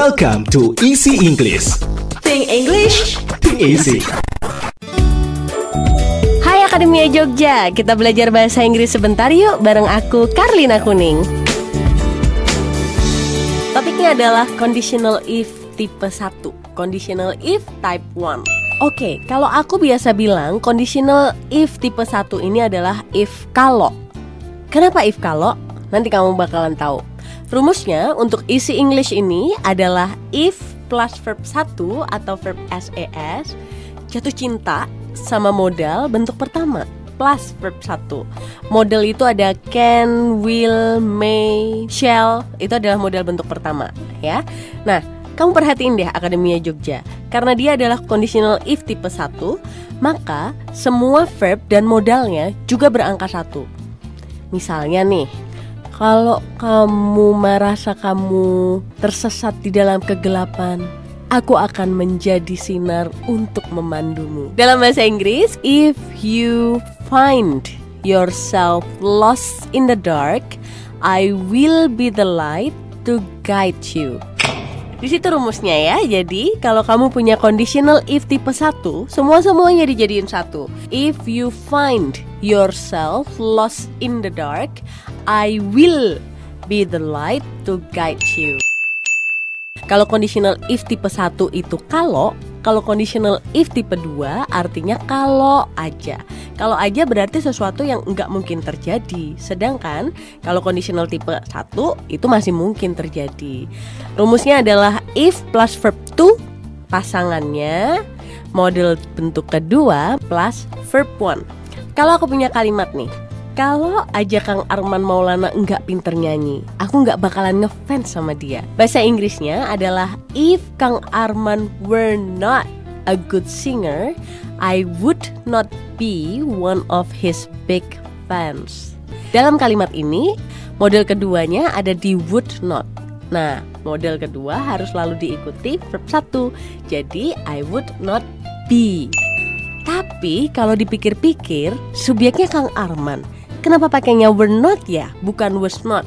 Welcome to Easy English. Think English, think easy. Hai Akademiya Jogja, kita belajar bahasa Inggris sebentar yuk bareng aku Karlina Kuning. Topiknya adalah conditional if tipe 1, conditional if type 1. Oke, kalau aku biasa bilang conditional if tipe 1 ini adalah if kalau. Kenapa if kalau? Nanti kamu bakalan tahu. Rumusnya untuk Easy English ini adalah if plus verb 1 atau verb SES jatuh cinta sama modal bentuk pertama plus verb 1. Modal itu ada can, will, may, shall. Itu adalah modal bentuk pertama ya. Nah, kamu perhatiin deh Akademiya Jogja. Karena dia adalah conditional if tipe 1, maka semua verb dan modalnya juga berangka 1. Misalnya nih, kalau kamu merasa kamu tersesat di dalam kegelapan, aku akan menjadi sinar untuk memandumu. Dalam bahasa Inggris, if you find yourself lost in the dark, I will be the light to guide you. Di situ rumusnya ya. Jadi kalau kamu punya conditional if tipe 1, semua-semuanya dijadiin 1. If you find yourself lost in the dark, I will be the light to guide you. Kalau conditional if tipe 1 itu kalau conditional if tipe 2 artinya kalau aja. Kalau aja berarti sesuatu yang nggak mungkin terjadi. Sedangkan kalau conditional tipe 1 itu masih mungkin terjadi. Rumusnya adalah if plus verb to pasangannya model bentuk kedua plus verb 1. Kalau aku punya kalimat nih, kalau aja Kang Arman Maulana nggak pinter nyanyi, aku nggak bakalan ngefans sama dia. Bahasa Inggrisnya adalah if Kang Arman were not a good singer, I would not be one of his big fans. Dalam kalimat ini, modal keduanya ada di would not. Nah, modal kedua harus selalu diikuti verb 1. Jadi, I would not be. Tapi, kalau dipikir-pikir, subyeknya Kang Arman. Kenapa pakainya were not ya, bukan was not?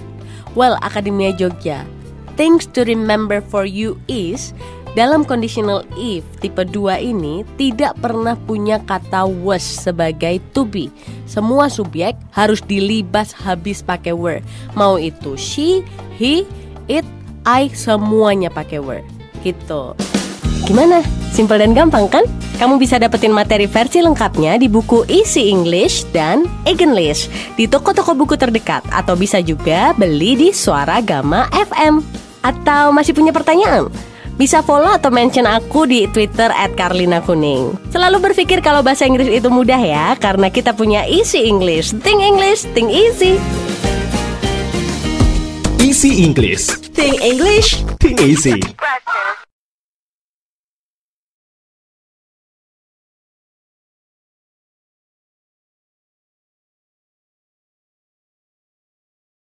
Well, Akademiya Jogja, things to remember for you is, dalam conditional if tipe 2 ini tidak pernah punya kata was sebagai to be. Semua subyek harus dilibas habis pakai were. Mau itu she, he, it, I, semuanya pakai were. Gitu. Gimana? Simpel dan gampang kan? Kamu bisa dapetin materi versi lengkapnya di buku Easy English dan EasyEnglish di toko-toko buku terdekat atau bisa juga beli di Suara Gama FM. Atau masih punya pertanyaan? Bisa follow atau mention aku di Twitter @karlinakuning. Selalu berpikir kalau bahasa Inggris itu mudah ya, karena kita punya Easy English. Think English, think easy. Easy English, think English, think easy.